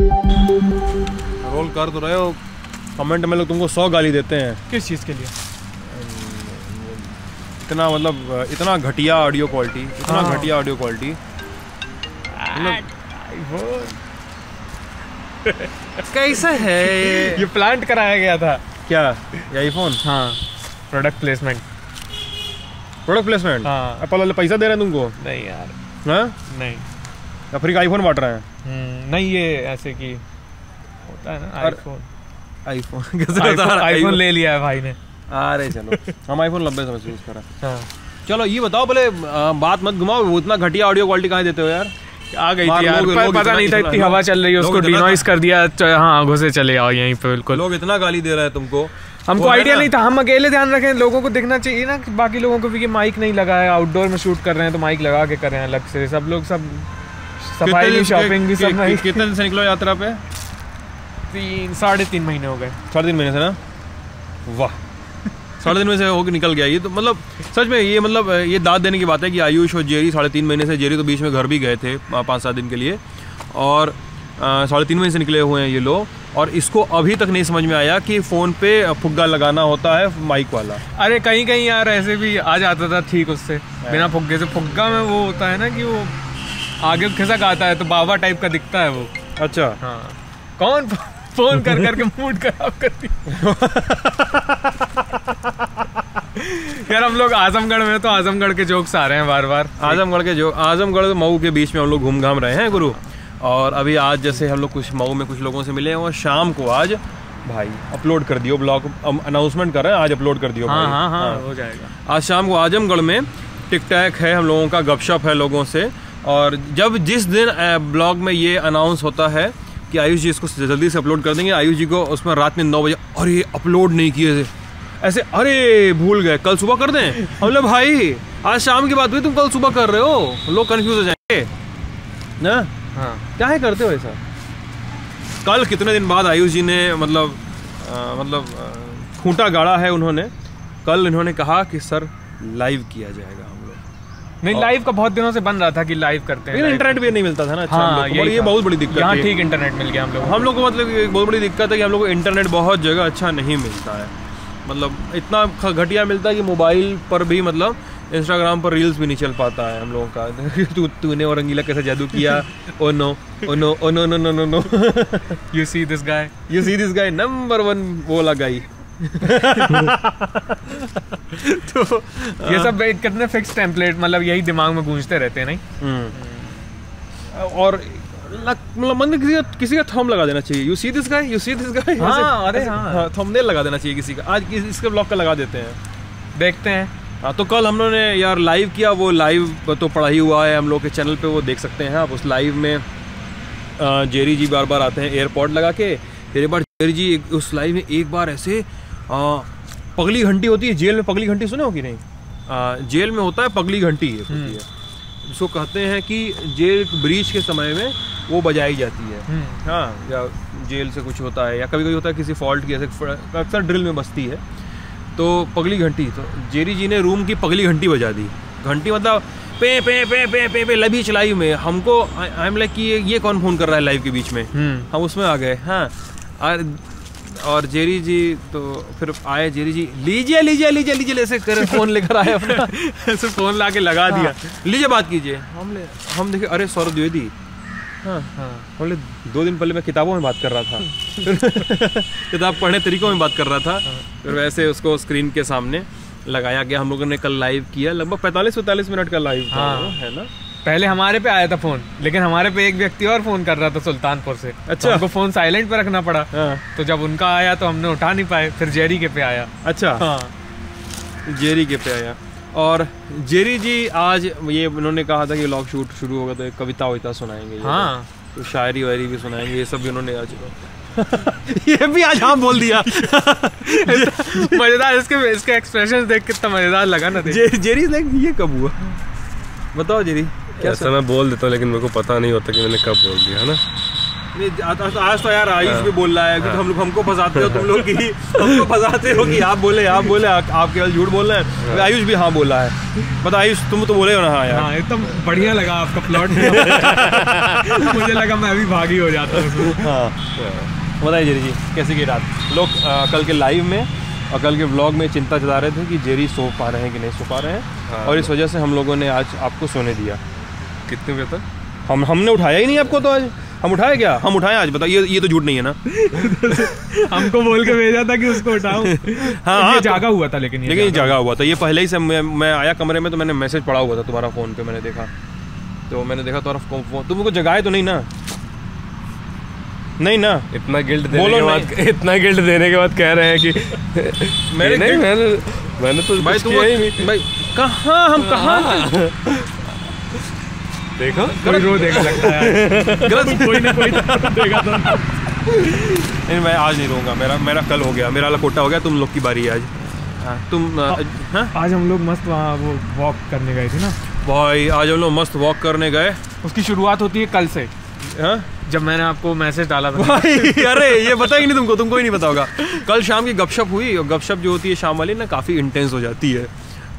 Role कर तो रहे हो, कमेंट में लोग तुमको 100 गाली देते हैं। किस चीज़ के लिए? इतना मतलब इतना घटिया ऑडियो क्वालिटी, इतना घटिया ऑडियो क्वालिटी, कैसा है ये? प्लांट कराया गया था क्या ये आईफोन? हाँ, प्रोडक्ट प्लेसमेंट। हाँ, पहले पैसा दे रहे हैं तुमको? नहीं यार। हाँ नहीं, या फिर आईफोन बांट रहे हैं? नहीं, ये ऐसे कि होता है ना, आईफोन ले लिया है भाई ने। अरे चलो हम आईफोन लंबे समय से यूज कर रहे हैं। चलो ये बताओ, भले बात मत घुमाओ, वो इतना घटिया ऑडियो क्वालिटी कहाँ देते हो यार? आ गई थी यार, पर पता नहीं था इतनी हवा चल रही है, उसको डिनॉइस कर दिया। हाँ, घुसे चले आओ यहीं पे। बिल्कुल, लोग इतना गाली दे रहे हैं तुमको। हमको आइडिया नहीं था, हम अकेले। ध्यान रखें, लोगों को दिखना चाहिए ना कि बाकी लोगों को भी माइक नहीं लगा है। आउटडोर में शूट कर रहे हैं तो माइक लगा के कर रहे हैं अलग से। सब लोग सब सफाई भी, शॉपिंग भी, सब। कितने दिन से निकलो यात्रा पे? 3-3.5 महीने हो गए। 3.5 महीने से ना? वाह, 3.5 महीने से होकर निकल गया। ये तो मतलब सच में ये मतलब ये दाद देने की बात है कि आयुष और जेरी 3.5 महीने से, जेरी तो बीच में घर भी गए थे 5-7 दिन के लिए, और 3.5 महीने से निकले हुए हैं ये लोग, और इसको अभी तक नहीं समझ में आया कि फ़ोन पे फुग्गा लगाना होता है, माइक वाला। अरे कहीं कहीं यार ऐसे भी आ जाता था ठीक, उससे बिना फुग्गे से। फुग्गा में वो होता है ना कि वो आगे खिसक आता है तो बाबा टाइप का दिखता है वो। अच्छा हाँ, कौन फोन कर करके मूड खराब करती यार। हम लोग आजमगढ़ में, तो आजमगढ़ के जोक्स आ रहे हैं बार बार। आजमगढ़ के जोक, आजमगढ़ तो मऊ के बीच में हम लोग घूम घाम रहे हैं गुरु। और अभी आज जैसे हम लोग कुछ मऊ में कुछ लोगों से मिले और शाम को आज भाई अपलोड कर दियो ब्लॉग, अनाउंसमेंट कर रहे हैं आज अपलोड कर दियो। हाँ, भाई। हाँ, हाँ, हाँ, हो जाएगा। आज शाम को आजमगढ़ में टिकटैक है हम लोगों का, गपशप है लोगों से। और जब जिस दिन ब्लॉग में ये अनाउंस होता है कि आयुष जी इसको जल्दी से अपलोड कर देंगे, आयुष जी को उसमें रात में 9 बजे अरे अपलोड नहीं किए ऐसे, अरे भूल गए कल सुबह कर दें। मतलब भाई आज शाम की बात हुई, तुम कल सुबह कर रहे हो, लोग कंफ्यूज हो जाएंगे ना। हाँ क्या है करते हो ऐसा? कल कितने दिन बाद आयुष जी ने मतलब खूंटा गाड़ा है उन्होंने। कल इन्होंने कहा कि सर लाइव किया जाएगा। हम लोग नहीं, लाइव का बहुत दिनों से बन रहा था कि लाइव करते हैं। इंटरनेट भी नहीं मिलता था ना। अच्छा, हाँ, ये बहुत बड़ी दिक्कत है। ठीक, इंटरनेट मिल गया हम लोग। हम लोग को मतलब एक बहुत बड़ी दिक्कत है कि हम लोग को इंटरनेट बहुत जगह अच्छा नहीं मिलता है। मतलब इतना घटिया मिलता है कि मोबाइल पर भी मतलब इंस्टाग्राम पर रील्स भी नहीं चल पाता है हम लोगों का। तूने और रंगीला कैसा जादू किया, oh no oh no oh no no no no no, you see this guy number 1 बोला गाई। तो ये सब कितने फिक्स टेम्पलेट, मतलब यही दिमाग में गूंजते रहते हैं। नहीं, और मतलब किसी का थंब लगा देना चाहिए, यू सी दिस गाय। हाँ, अरे हाँ, थंबनेल लगा देना चाहिए किसी का। आज इसके ब्लॉग का लगा देते हैं, देखते हैं। हाँ, तो कल हम लोगों ने यार लाइव किया। वो लाइव तो पड़ा ही हुआ है हम लोग के चैनल पे, वो देख सकते हैं आप। उस लाइव में जेरी जी बार बार आते हैं एयरपॉड लगा के। फिर एक बार जेरी जी उस लाइव में एक बार ऐसे पगली घंटी होती है जेल में। पगली घंटी सुने हो कि नहीं? जेल में होता है पगली घंटी है, उसको कहते हैं कि जेल ब्रीच के समय में वो बजाई जाती है। हाँ, या जेल से कुछ होता है या कभी कभी होता है किसी फॉल्ट की, ऐसे अक्सर ड्रिल में बजती है। तो पगली घंटी, तो जेरी जी ने रूम की पगली घंटी बजा दी। घंटी मतलब पे पे पे पे पे पे लभी चलाई में। हमको आई एम लाइक कि ये कौन फ़ोन कर रहा है लाइव के बीच में। हम उसमें आ गए। हाँ, और जेरी जी तो फिर आए, जेरी जी लीजिए लीजिए लीजिए लीजिए ऐसे कर फ़ोन लेकर आए अपना। ऐसे फ़ोन ला के लगा दिया। लीजिए बात कीजिए। हम देखे अरे सौरभ द्विवेदी। हाँ, बोले 2 दिन पहले मैं किताबों में बात कर रहा था। किताब पढ़ने तरीकों में बात कर रहा था। फिर वैसे उसको स्क्रीन के सामने लगाया गया। हम लोगों ने कल लाइव किया, लगभग 45-45 मिनट का लाइव था। हाँ, है ना। पहले हमारे पे आया था फोन, लेकिन हमारे पे एक व्यक्ति और फोन कर रहा था सुल्तानपुर से। अच्छा, हमको फोन साइलेंट पे रखना पड़ा। तो जब उनका आया तो हमने उठा नहीं पाए, फिर जेरी के पे आया। अच्छा, जेरी के पे आया। और जेरी जी आज ये उन्होंने कहा था कि व्लॉग शूट शुरू होगा तो एक कविता वविता सुनाएंगे। हाँ, तो शायरी वायरी भी सुनाएंगे, ये सब भी उन्होंने आज ये भी आज हाँ बोल दिया। मज़ेदार, इसके एक्सप्रेशन देख कितना मज़ेदार लगा ना। जेरी लाइक ये कब हुआ बताओ जेरी? ऐसा मैं बोल देता हूँ लेकिन मेरे को पता नहीं होता कि मैंने कब बोल दिया है ना। आज तो यार आयुष भी बोल रहा है कि हम लोग हमको फंसाते हो तुम लोग की, हमको फंसाते हो कि आप बोले आप केवल झूठ बोल रहे हैं। आयुष भी हाँ बोला है, पता आयुष तुम तो बोले हो ना। हाँ यार एकदम बढ़िया लगा आपका प्लॉट। मुझे लगा मैं अभी भागी हो जाता हूँ। हाँ बताइए जेरी जी कैसी की रात? लोग कल के लाइव में और कल के व्लॉग में चिंता जता रहे थे कि जेरी सो पा रहे हैं कि नहीं सो पा रहे हैं, और इस वजह से हम लोगों ने आज आपको सोने दिया। कितने बजे तक? हमने उठाया ही नहीं आपको। तो आज हम उठाए क्या? हम उठाए आज, बताओ ये तो झूठ नहीं है ना। हमको बोल के भेजा था कि उसको उठाओ। हाँ ये जागा हुआ था, लेकिन जागा हुआ था ये पहले ही से। मैं आया कमरे में तो मैंने मैसेज पड़ा हुआ था तुम्हारा फ़ोन पे, मैंने देखा तो तुम्हारा तुम को जगाए तो नहीं ना? नहीं ना, इतना गिल्ट देने के बाद कह रहे हैं कि मैंने तो भाई कहाँ देखो कोई रो देगा लगता है। गलत कोई ना कोई देगा तो। नहीं मैं आज नहीं रोऊंगा, मेरा कल हो गया, मेरा लकोटा हो गया। तुम लोग की बारी है आज। तुम आज हम लोग मस्त वहाँ वो वॉक करने गए थे ना भाई। आज हम लोग मस्त वॉक करने गए। उसकी शुरुआत होती है कल से। हाँ जब मैंने आपको मैसेज डाला था भाई। अरे ये पता ही नहीं तुमको, तुमको ही नहीं पता होगा। कल शाम की गपशप हुई, और गपशप जो होती है शाम वाली ना काफ़ी इंटेंस हो जाती है।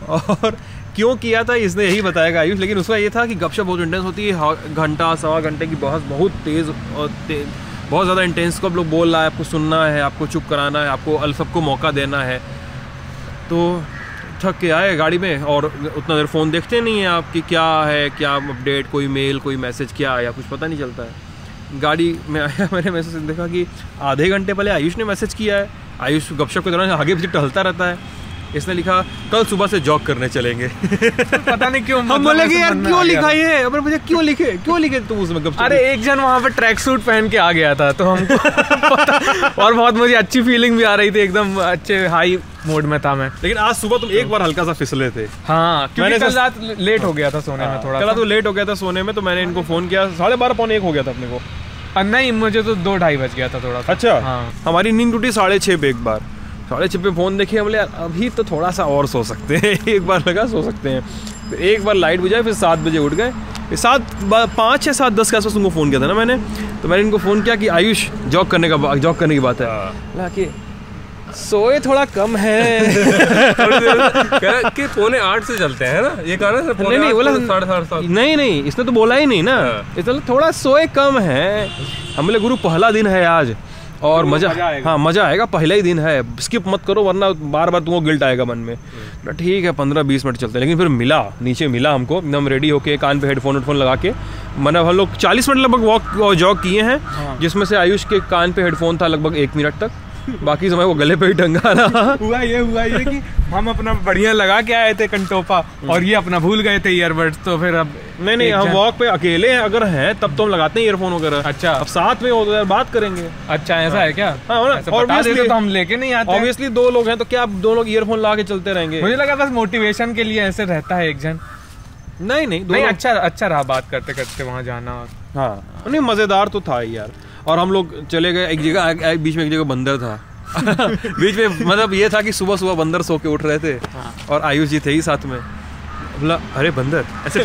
और क्यों किया था इसने यही बताएगा आयुष, लेकिन उसका ये था कि गपशप बहुत इंटेंस होती है, घंटा सवा घंटे की बहस बहुत तेज़ और बहुत ज़्यादा इंटेंस। को आप लोग बोल रहा है, आपको सुनना है, आपको चुप कराना है, आपको सबको मौका देना है। तो थक के आए गाड़ी में और उतना देर फ़ोन देखते नहीं है आपकी क्या है, क्या अपडेट, कोई मेल कोई मैसेज क्या आया, कुछ पता नहीं चलता है। गाड़ी में आया, मैंने मैसेज देखा कि आधे घंटे पहले आयुष ने मैसेज किया है। आयुष गपशप के दौरान आगे पीछे टहलता रहता है। इसने लिखा कल सुबह से जॉग करने चलेंगे। पता नहीं क्यों हम बोले कि यार क्यों लिखा ये, अब मुझे क्यों लिखे तुम उसमें गपशप। अरे एक जन वहाँ पे ट्रैक सूट पहन के आ गया था तो हमको और बहुत मुझे अच्छी फीलिंग भी आ रही थी, एकदम अच्छे हाई मोड में था मैं। लेकिन आज सुबह तुम एक बार हल्का सा फिसले थे। हाँ क्योंकि कल रात लेट हो गया था सोने में थोड़ा। कल तो लेट हो गया था सोने में, तो मैंने इनको फ़ोन किया 12:30 पौने 1 हो गया था अपने को। नहीं मुझे तो 2-2:30 बज गया था थोड़ा। अच्छा हाँ हमारी नींद टूटी 6:30 पे। एक बार 6:30 पे फ़ोन देखे, बोले यार अभी तो थोड़ा सा और सो सकते हैं। एक बार लगा सो सकते हैं। फिर एक बार लाइट बुझाई, फिर 7 बजे उठ गए। फिर 5-10 के आसपास उनको फ़ोन किया था ना मैंने, तो मैंने इनको फ़ोन किया कि आयुष जॉग करने की बात है कि सोए थोड़ा कम है। कि 7:45 से चलते हैं ना, ये कहा ना। नहीं बोला 7:30। नहीं इसने तो बोला ही नहीं ना, इसलिए थोड़ा सोए कम है। हम बोले गुरु पहला दिन है आज और मज़ा आएगा, पहला ही दिन है, स्किप मत करो वरना बार बार तुमको गिल्ट आएगा मन में। ठीक है 15-20 मिनट चलते हैं। लेकिन फिर मिला, नीचे मिला हमको एकदम रेडी होके, कान पे हेडफोन लगा के। मैंने हम लोग 40 मिनट लगभग वॉक और जॉग किए हैं। हाँ। जिसमें से आयुष के कान पे हेडफोन था लगभग 1 मिनट तक, बाकी समय वो गले पे ही टंगा रहा। हुआ ये कि हम अपना बढ़िया लगा के आए थे कंटोपा, और ये अपना भूल गए थे ईयरबड्स। तो फिर अब नहीं हम वॉक पे अकेले हैं, अगर हैं तब तो हम लगाते हैं ईयरफोन वगैरह। अच्छा अब साथ में हो तो यार बात करेंगे। अच्छा ऐसा हाँ। है क्या? हाँ ऑब्वियसली तो हम लेके नहीं आते, ऑब्वियसली 2 लोग हैं तो क्या 2 लोग ईयरफोन ला के चलते रहेंगे? मुझे लगा बस मोटिवेशन के लिए ऐसे रहता है एक जन। नहीं अच्छा रहा बात करते करते वहाँ जाना। हाँ नहीं मजेदार तो था यार। और हम लोग चले गए एक जगह, बीच में एक जगह बंदर था। बीच में मतलब ये था कि सुबह बंदर सो के उठ रहे थे। हाँ। और आयुष जी थे ही साथ में। बोला अरे बंदर, ऐसे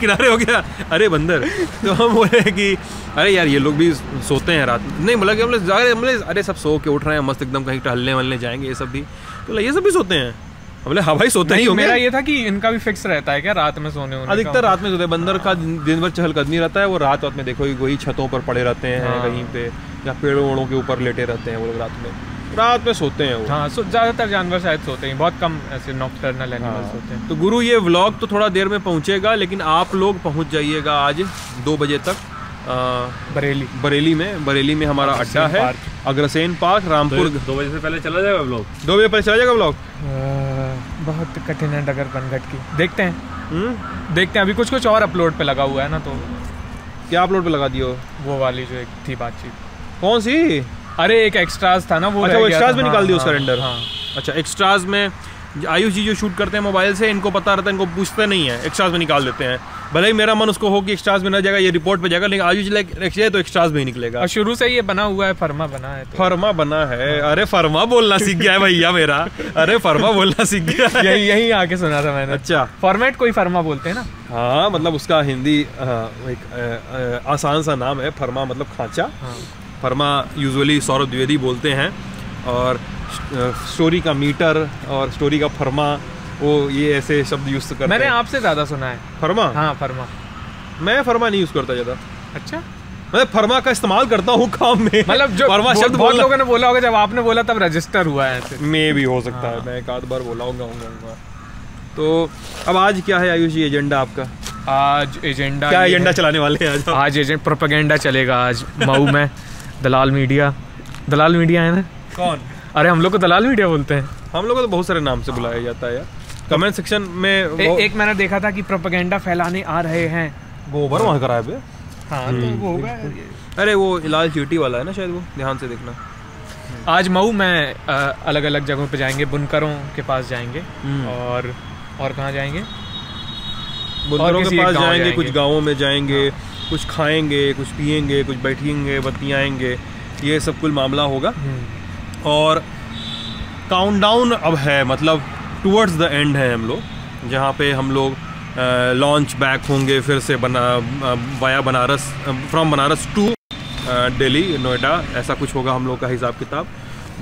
किनारे हो गया अरे बंदर। तो हम बोले कि अरे यार ये लोग भी सोते हैं रात में। नहीं बोला कि हम लोग अरे सब सो के उठ रहे हैं मस्त एकदम, कहीं टहलने वहलने जाएंगे ये सब भी। बोला ये सब भी सोते हैं? बोले हाँ भाई सोते ही होंगे। मेरा ये था कि इनका भी फिक्स रहता है क्या रात में सोने? अधिकतर रात में सोते हैं। बंदर का दिन भर चहलकदमी रहता है, वो रात में देखो वही छतों पर पड़े रहते हैं कहीं पे, या पेड़ों ओड़ों के ऊपर लेटे रहते हैं वो लोग। रात में सोते हैं वो। हाँ ज़्यादातर जानवर शायद सोते हैं, बहुत कम ऐसे नॉक्टर्नल एनिमल्स होते हैं। तो गुरु ये व्लॉग तो थोड़ा देर में पहुँचेगा, लेकिन आप लोग पहुँच जाइएगा आज 2 बजे तक बरेली में हमारा अड्डा है अग्रसेन पार्क रामपुर। 2 बजे से पहले चला जाएगा व्लॉग? 2 बजे पहले चला जाएगा व्लॉग। बहुत कठिन है डगर पनघट की। देखते हैं अभी कुछ और अपलोड पे लगा हुआ है ना। तो क्या अपलोड पे लगा दियो? वो वाली जो एक थी बातचीत। कौन सी? अरे एक एक्स्ट्राज था ना वो। अच्छा वो एक्स्ट्राज में निकाल दिया उसका रेंडर। हाँ अच्छा एक्स्ट्राज में आयुष जी जो शूट करते हैं मोबाइल से, इनको पता रहता है, इनको पूछते नहीं है, एक्स्ट्राज में निकाल देते हैं। भले ही मेरा मन उसको हो कि एक्स्ट्राज में न जाएगा, ये रिपोर्ट पे जाएगा, लेकिन आयुष लाइक एक्स्ट्रा तो एक्स्ट्राज में ही निकलेगा। और शुरू से ये बना हुआ है, फर्मा बना है तो। फर्मा बना है, अरे फर्मा बोलना सीख गया है भैया मेरा, अरे फर्मा बोलना सीख गया, यही आके सुना था मैंने। अच्छा फॉर्मेट कोई फर्मा बोलते हैं ना? हाँ मतलब उसका हिंदी एक आसान सा नाम है फर्मा, मतलब खांचा। फर्मा यूजुअली सौरभ द्विवेदी बोलते हैं, और स्टोरी का मीटर और स्टोरी का फर्मा, वो ये ऐसे शब्द यूज करते हैं। मैंने आपसे ज़्यादा सुना है फर्मा। हाँ फर्मा, मैं फर्मा नहीं यूज़ करता ज़्यादा। अच्छा मतलब फर्मा का इस्तेमाल करता हूँ काम में, मतलब जो फर्मा शब्द बहुत लोगों ने बोला होगा, जब आपने बोला तब रजिस्टर हुआ है, मे भी हो सकता है मैं एक आध बार बोला होगा। तो अब आज क्या है आयुष जी एजेंडा आपका? आज एजेंडा क्या एजेंडा चलाने वाले हैं आज? आज एजेंडा प्रोपेगेंडा चलेगा आज मऊ में। दलाल मीडिया, दलाल मीडिया है ना? कौन? अरे हम लोग को दलाल मीडिया बोलते हैं, हम लोग को तो बहुत सारे नाम से बुलाया जाता है यार। कमेंट सेक्शन में एक मैंने देखा था कि प्रोपेगेंडा फैलाने आ रहे हैं, गोबर वहाँ कराया पे। हाँ तो वो होगा, अरे वो लाल चीटी वाला है ना शायद, वो ध्यान से देखना। आज मऊ में अलग अलग जगहों पे जाएंगे, बुनकरों के पास जाएंगे और कहाँ जाएंगे? बुनकरों के पास जाएंगे, कुछ गाँवों में जाएंगे, कुछ खाएंगे, कुछ पियेंगे, कुछ बैठेंगे, बतियाएंगे, ये सब कुल मामला होगा। और काउंटडाउन अब है, मतलब टुवर्ड्स द एंड है हम लोग, जहाँ पे हम लोग लॉन्च बैक होंगे फिर से via Banaras, from Banaras to Delhi Noida, ऐसा कुछ होगा हम लोग का हिसाब किताब।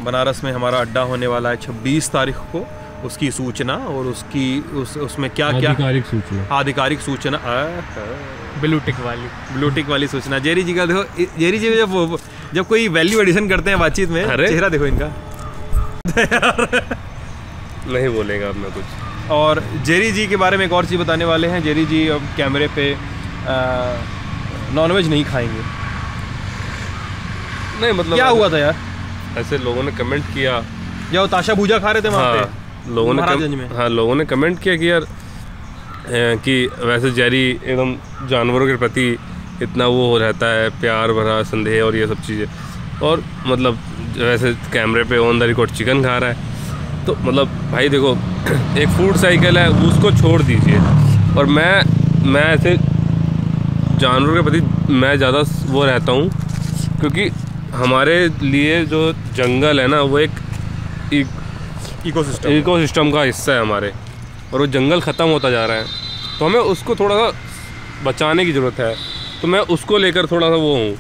बनारस में हमारा अड्डा होने वाला है 26 तारीख को, उसकी सूचना और उसकी उसमें क्या क्या आधिकारिक सूचना, ब्लूटिक वाली सूचना। जेरी जी का देखो, जेरी जी जब कोई वैल्यू एडिशन करते हैं बातचीत में, चेहरा देखो इनका। नहीं बोलेगा अब मैं कुछ। और जेरी जी के बारे में एक और चीज़ बताने वाले हैं, जेरी जी अब कैमरे पे नॉनवेज नहीं खाएंगे। नहीं मतलब क्या हुआ था यार, ऐसे लोगों ने कमेंट किया, या ताशा भूजा खा रहे थे वहाँ पे लोगों ने। हाँ लोगों ने कमेंट किया कि यार कि वैसे जेरी एकदम जानवरों के प्रति इतना वो हो रहता है, प्यार भरा संदेह और ये सब चीज़ें, और मतलब वैसे कैमरे पे ऑन द रिकॉर्ड चिकन खा रहा है, तो मतलब भाई देखो एक फूड साइकिल है, उसको छोड़ दीजिए। और मैं ऐसे जानवरों के प्रति मैं ज़्यादा वो रहता हूँ, क्योंकि हमारे लिए जो जंगल है ना वो एक इकोसिस्टम का हिस्सा है हमारे, और वो जंगल ख़त्म होता जा रहा है, तो हमें उसको थोड़ा सा बचाने की ज़रूरत है। तो मैं उसको लेकर थोड़ा सा वो हूँ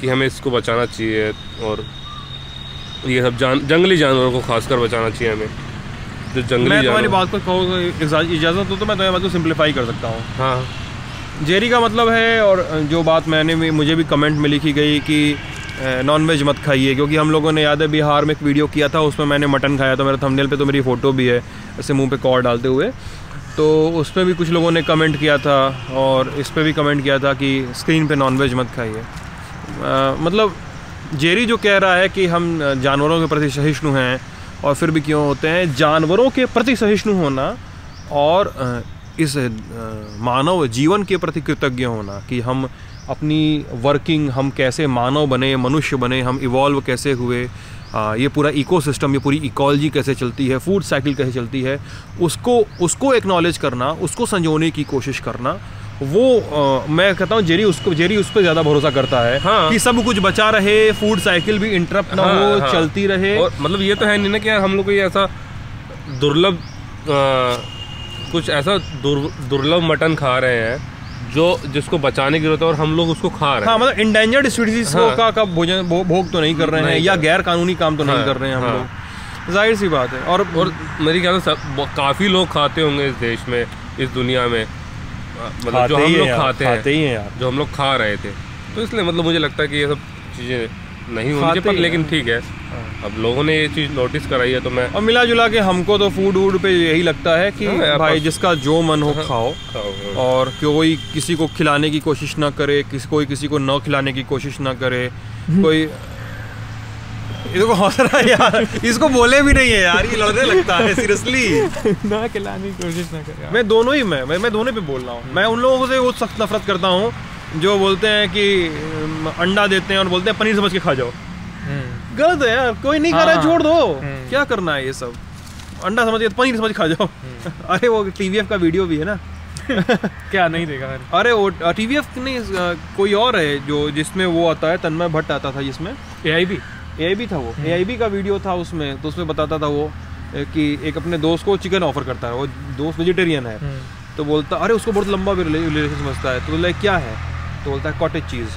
कि हमें इसको बचाना चाहिए, और ये सब जंगली जानवरों को खासकर बचाना चाहिए हमें, जो जंगली। मैं तुम्हारी बात को कहूँ इजाज़त हो तो मैं तुम्हारी बात को सिंप्लीफाई कर सकता हूँ। हाँ जेरी का मतलब है, और जो बात मुझे भी कमेंट में लिखी गई कि नॉनवेज मत खाइए, क्योंकि हम लोगों ने याद है बिहार में एक वीडियो किया था, उसमें मैंने मटन खाया था, मेरे थंबनेल पे तो मेरी फ़ोटो भी है ऐसे मुंह पे कॉर्ड डालते हुए, तो उस पर भी कुछ लोगों ने कमेंट किया था, और इस पर भी कमेंट किया था कि स्क्रीन पे नॉनवेज मत खाइए। मतलब जेरी जो कह रहा है कि हम जानवरों के प्रति सहिष्णु हैं, और फिर भी क्यों होते हैं जानवरों के प्रति सहिष्णु होना, और इस मानव जीवन के प्रति कृतज्ञ होना, कि हम अपनी वर्किंग, हम कैसे मानव बने, मनुष्य बने, हम इवॉल्व कैसे हुए, ये पूरा इकोसिस्टम, ये पूरी इकोलॉजी कैसे चलती है, फूड साइकिल कैसे चलती है, उसको एक्नॉलेज करना, उसको संजोने की कोशिश करना, वो मैं कहता हूँ जेरी उस पर ज़्यादा भरोसा करता है। हाँ। कि सब कुछ बचा रहे, फूड साइकिल भी इंटरप्ट ना हो, चलती रहे। और मतलब ये तो है नहीं ना कि यार हम लोग को ये ऐसा दुर्लभ कुछ ऐसा दुर्लभ मटन खा रहे हैं जिसको बचाने की जरूरत है, और हम लोग उसको खा रहे हैं। हाँ मतलब इंडेंजर्ड स्पीशीज का भोजन भोग तो नहीं कर रहे हैं, या गैर कानूनी काम तो नहीं कर रहे हैं हम लोग, जाहिर सी बात है। और मेरी ख्याल से काफ़ी लोग खाते होंगे इस देश में, इस दुनिया में, मतलब जो हम लोग खाते ही हैं, जो हम लोग खा रहे थे, तो इसलिए मतलब मुझे लगता है कि ये सब चीज़ें नहीं होनी चाहिए, लेकिन ठीक है अब लोगों ने ये चीज़ नोटिस कराई है। तो मैं और मिला जुला के हमको तो फूड वूड पे यही लगता है कि भाई जिसका जो मन हो खाओ, और कोई किसी को खिलाने की कोशिश ना करे, कोई किसी को ना खिलाने की कोशिश ना करे, कोई इसको हौसला यार इसको बोले भी नहीं है यार, ये लड़ने लगता है सीरियसली, ना खिलाने की कोशिश ना करे। मैं दोनों ही मैं दोनों पे बोल रहा हूँ। मैं उन लोगों से बहुत सख्त नफरत करता हूँ जो बोलते हैं कि अंडा देते हैं और बोलते हैं पनीर समझ के खा जाओ, गलत है यार, कोई नहीं खा रहा है छोड़ दो, क्या करना है ये सब। अंडा समझिए तो पनीर समझ खा जाओ। अरे वो टीवीएफ का वीडियो भी है ना क्या नहीं देखा मैंने। अरे वो टीवीएफ नहीं कोई और है जो जिसमें वो आता है तन्मय भट्ट आता था, जिसमें एआईबी था, वो एआईबी का वीडियो था उसमें। तो उसमें बताता था वो कि एक अपने दोस्त को चिकन ऑफर करता है, वो दोस्त वेजिटेरियन है, तो बोलता अरे उसको बहुत लंबा भी रिलेशन समझता है, तो बोला क्या है, तो बोलता है कॉटेज चीज़,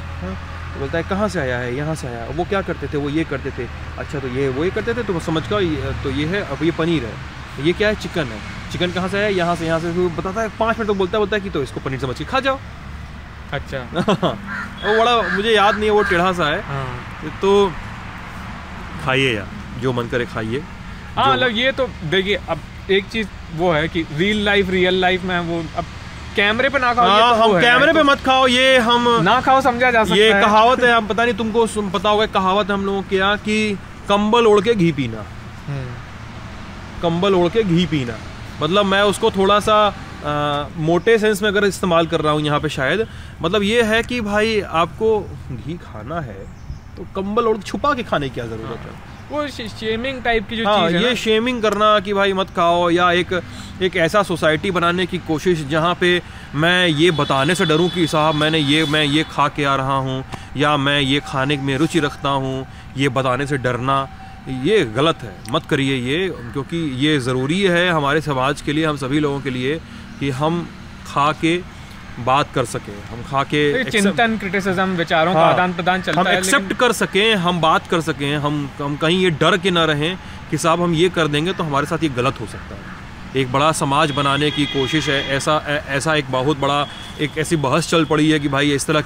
तो बोलता है कहाँ से आया है, यहाँ से आया, वो क्या करते थे, वो ये करते थे, अच्छा तो ये वो ये करते थे, तो समझ का तो ये है, अब ये पनीर है, ये क्या है, चिकन है, चिकन कहाँ से आया, यहाँ से, यहाँ से, तो बताता है 5 मिनट तो बोलता है कि तो इसको पनीर समझ के खा जाओ। अच्छा वो बड़ा मुझे याद नहीं है, वो टेढ़ा सा है, तो खाइए यार जो मन करे खाइए। हाँ मतलब ये तो देखिए अब एक चीज़ वो है कि रियल लाइफ में वो अब कैमरे पे ना खाओ। हाँ, तो हम कैमरे पे मत खाओ, ये हम ना खाओ समझा जा सकता है। ये कहावत है, हम पता नहीं तुमको पता होगा, कहावत हम लोगों के यहाँ कि कंबल ओढ़ के घी पीना, कंबल ओढ़ के घी पीना। मतलब मैं उसको थोड़ा सा मोटे सेंस में अगर इस्तेमाल कर रहा हूँ यहाँ पे शायद, मतलब ये है कि भाई आपको घी खाना है तो कंबल ओढ़ के छुपा के खाने की क्या जरूरत है। वो शेमिंग टाइप की जो चीज़ है ये शेमिंग करना कि भाई मत खाओ, या एक ऐसा सोसाइटी बनाने की कोशिश जहाँ पे मैं ये बताने से डरूं कि साहब मैं ये खा के आ रहा हूँ, या मैं ये खाने में रुचि रखता हूँ, ये बताने से डरना ये गलत है, मत करिए ये, क्योंकि ये ज़रूरी है हमारे समाज के लिए, हम सभी लोगों के लिए कि हम खा के बात कर सके, हम खा के चिंतन क्रिटिसिज्म विचारों का आदान प्रदान चलता है, हम एक्सेप्ट कर सकें, हम बात कर सकें, हम कहीं ये डर के ना रहें कि साहब हम ये कर देंगे तो हमारे साथ ये गलत हो सकता है। एक बड़ा समाज बनाने की कोशिश है, ऐसा एक बहुत बड़ा एक ऐसी बहस चल पड़ी है कि भाई इस तरह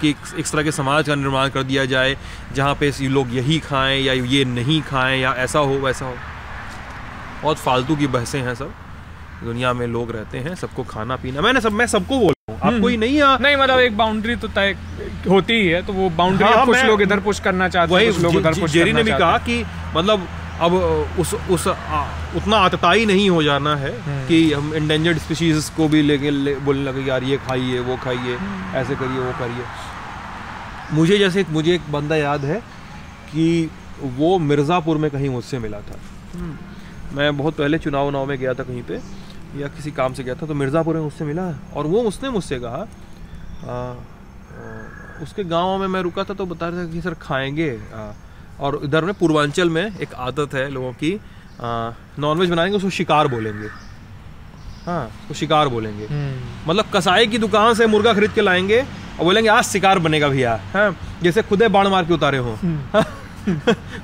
के समाज का निर्माण कर दिया जाए जहाँ पे लोग यही खाएँ या ये नहीं खाएँ या ऐसा हो वैसा हो। बहुत फालतू की बहसें हैं, सब दुनिया में लोग रहते हैं, सबको खाना पीना, मैं सबको बोल रहा हूँ, आपको ही नहीं आ, नहीं मतलब एक बाउंड्री तो तय होती ही है, तो वो बाउंड्री कुछ लोग इधर पुश करना चाहते हैं, कुछ लोग उधर पुश। जेरी ने भी कहा कि मतलब अब उतना आतताई नहीं हो जाना है कि हम इंडेंजर्ड स्पीशीज को भी लेके बोलने लगे यार ये खाइए वो खाइए ऐसे करिए वो करिए। मुझे एक बंदा याद है कि वो मिर्ज़ापुर में कहीं मुझसे मिला था, मैं बहुत पहले चुनाव में गया था कहीं पे या किसी काम से गया था, तो मिर्ज़ापुर में उससे मिला और वो उसने मुझसे कहा, उसके गांव में मैं रुका था, तो बता रहा था कि सर खाएंगे और इधर में पूर्वांचल में एक आदत है लोगों की, नॉनवेज बनाएंगे उसको शिकार बोलेंगे। हाँ उसको शिकार बोलेंगे, मतलब कसाई की दुकान से मुर्गा खरीद के लाएंगे और बोलेंगे आज शिकार बनेगा भैया। हाँ जैसे खुदे बाण मार के उतारे हों,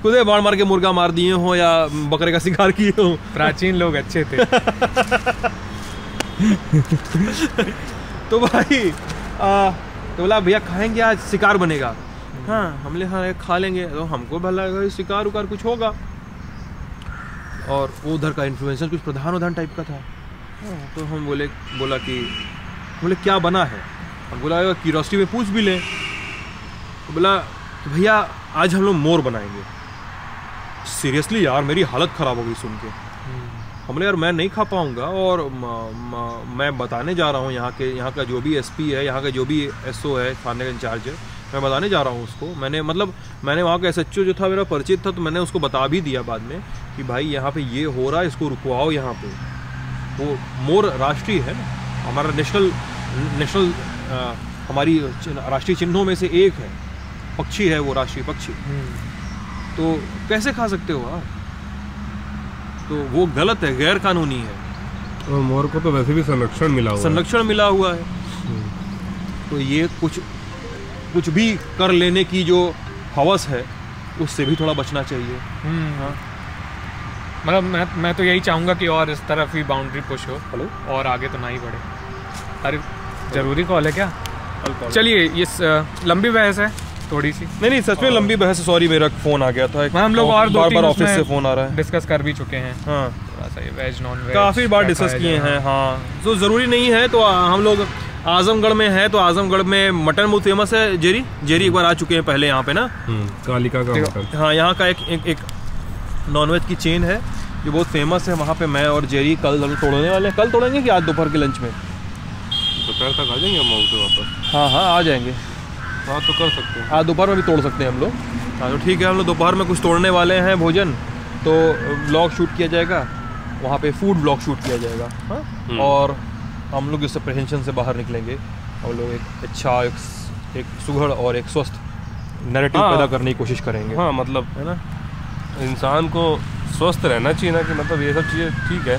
खुदे बाढ़ मार के मुर्गा मार दिए हो या बकरे का शिकार किए हो। प्राचीन लोग अच्छे थे तो भाई तो बोला भैया खाएंगे आज शिकार बनेगा। हाँ हमले हाँ खा लेंगे, तो हमको भला शिकार उकार कुछ होगा, और वो उधर का इन्फ्लुएंसर कुछ प्रधान उधान टाइप का था, तो हम बोले क्या बना है, हम बोला क्यूरियोसिटी में पूछ भी लें, तो बोला तो भैया आज हम लोग मोर बनाएंगे। सीरियसली यार मेरी हालत ख़राब हो गई सुन के, हमने यार मैं नहीं खा पाऊँगा, और मैं बताने जा रहा हूँ यहाँ का जो भी एसपी है, यहाँ का जो भी एसओ है, थाने का इंचार्ज है, मैं बताने जा रहा हूँ उसको। मैंने वहाँ का एसएचओ जो था मेरा परिचित था, तो मैंने उसको बता भी दिया बाद में कि भाई यहाँ पर ये हो रहा है, इसको रुकवाओ यहाँ पर। वो मोर राष्ट्रीय है हमारा, नेशनल हमारी राष्ट्रीय चिन्हों में से एक है, पक्षी है वो, राष्ट्रीय पक्षी, तो कैसे खा सकते हो आप, तो वो गलत है, गैर कानूनी है। तो मोर को तो वैसे भी संरक्षण मिला हुआ है, तो ये कुछ भी कर लेने की जो हवस है उससे भी थोड़ा बचना चाहिए। हाँ मतलब मैं तो यही चाहूँगा कि और इस तरफ ही बाउंड्री पुश हो। हेलो और आगे तो ना ही बढ़े। अरे जरूरी कॉल है क्या? चलिए ये लंबी बहस है थोड़ी सी, नहीं सच में लंबी बहस, सॉरी मेरा फोन आ गया था, हम लोग और बार ऑफिस से फोन आ रहा है, डिस्कस कर भी चुके हैं। हाँ वेज नॉन वेज काफ़ी बार डिस्कस किए हैं। हाँ तो ज़रूरी नहीं है, तो हम लोग आजमगढ़ में हैं, तो आजमगढ़ में मटन बहुत फेमस है। जेरी एक बार आ चुके हैं पहले यहाँ पे ना, कालिका का मटन। हाँ यहाँ का एक नॉनवेज की चेन है जो बहुत फेमस है, वहाँ पे मैं और जेरी कल हम तोड़ने वाले हैं। कल तोड़ेंगे कि आज दोपहर के लंच में? दोपहर तक आ जाएंगे हम वापस। हाँ हाँ आ जाएंगे, हाँ तो कर सकते हैं, हाँ दोपहर में भी तोड़ सकते हैं हम लोग। हाँ तो ठीक है, हम लोग दोपहर में कुछ तोड़ने वाले हैं भोजन, तो व्लॉग शूट किया जाएगा वहाँ पे फूड व्लॉग शूट किया जाएगा। हाँ, और हम लोग इस अप्रहेंशन से बाहर निकलेंगे, हम लोग एक अच्छा एक सुघड़ और एक स्वस्थ नैरेटिव पैदा करने की कोशिश करेंगे। हाँ, मतलब है ना, इंसान को स्वस्थ रहना चाहिए ना, कि मतलब ये सब चीज़ें ठीक है,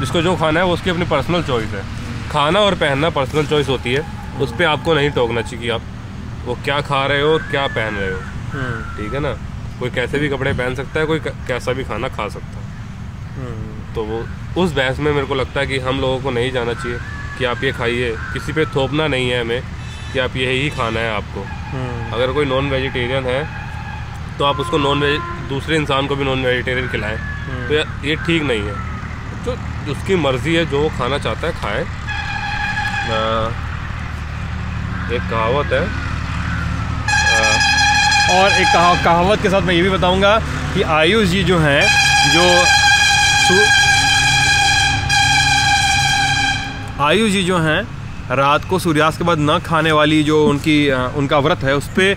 जिसको जो खाना है वो उसकी अपनी पर्सनल चॉइस है। खाना और पहनना पर्सनल चॉइस होती है, उस पर आपको नहीं टोकना चाहिए कि आप वो क्या खा रहे हो और क्या पहन रहे हो। ठीक है ना, कोई कैसे भी कपड़े पहन सकता है, कोई कैसा भी खाना खा सकता है। तो वो उस बहस में मेरे को लगता है कि हम लोगों को नहीं जाना चाहिए कि आप ये खाइए, किसी पे थोपना नहीं है हमें कि आप यही खाना है आपको। अगर कोई नॉन वेजिटेरियन है तो आप उसको दूसरे इंसान को भी नॉन वेजिटेरियन खिलाएं, तो ये ठीक नहीं है। तो उसकी मर्ज़ी है, जो वो खाना चाहता है खाए। एक कहावत है, और एक कहावत के साथ मैं ये भी बताऊंगा कि आयुष जी जो हैं, रात को सूर्यास्त के बाद न खाने वाली जो उनका व्रत है, उस पर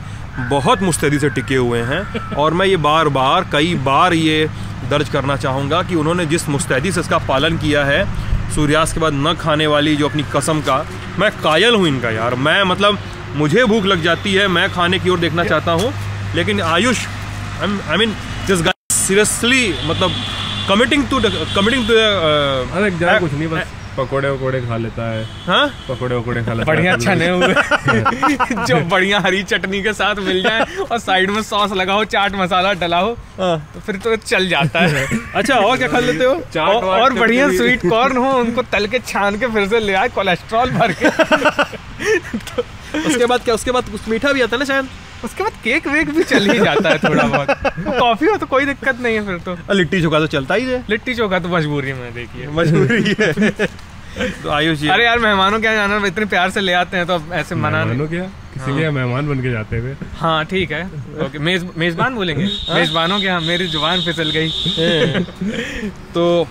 बहुत मुस्तैदी से टिके हुए हैं। और मैं ये कई बार ये दर्ज करना चाहूँगा कि उन्होंने जिस मुस्तैदी से इसका पालन किया है, सूर्यास्त के बाद न खाने वाली जो अपनी कसम का, मैं कायल हूँ इनका यार। मैं मतलब मुझे भूख लग जाती है, मैं खाने की ओर देखना चाहता हूँ, लेकिन Ayush I mean this guy seriously मतलब कमिटिंग टू अरे ज़्यादा कुछ नहीं, बस पकोड़े खा लेता है। हाँ, पकोड़े खा लेता है, बढ़िया छने हुए जो बढ़िया हरी चटनी के साथ मिल जाए और साइड में सॉस लगाओ, चाट मसाला डला हो, तो फिर तो चल जाता है। अच्छा, और क्या खा लेते हो? चाट और बढ़िया स्वीट कॉर्न हो, उनको तल के छान के फिर से ले आए, कोलेस्ट्रॉल भर के। उसके बाद क्या? उसके बाद कुछ मीठा भी आता है ना शायद, उसके बाद केक वेक भी चल ही जाता है थोड़ा बहुत। कॉफी हो तो कोई दिक्कत नहीं है, फिर तो लिट्टी चोखा तो चलता ही है। लिट्टी चोखा तो मजबूरी में, देखिए मजबूरी है। तो आयुष जी, अरे यार मेहमानों के यहाँ जाना इतने प्यार से ले आते हैं, तो अब ऐसे मना नहीं क्या, किसी के यहाँ मेहमान बन के जाते हुए। हाँ ठीक है, ओके, मेजबान बोलेंगे, मेजबानों के यहाँ। मेरी जुबान फिसल गई। तो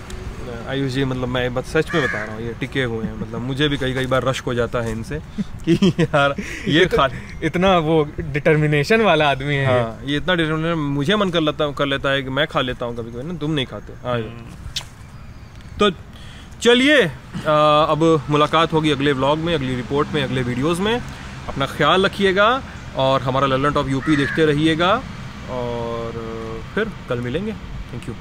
आयुष जी, मतलब मैं बस सच में बता रहा हूँ, ये टिके हुए हैं। मतलब मुझे भी कई बार रश्क हो जाता है इनसे कि यार ये खा, इतना वो डिटर्मिनेशन वाला आदमी है। हाँ, ये इतना डिटर्मिनेशन, मुझे मन कर लेता है कि मैं खा लेता हूँ कभी कभी ना, तुम नहीं खाते। हाँ, तो चलिए, अब मुलाकात होगी अगले व्लॉग में, अगली रिपोर्ट में, अगले वीडियोज़ में। अपना ख्याल रखिएगा और हमारा लल्लनटॉप यूपी देखते रहिएगा, और फिर कल मिलेंगे। Thank you.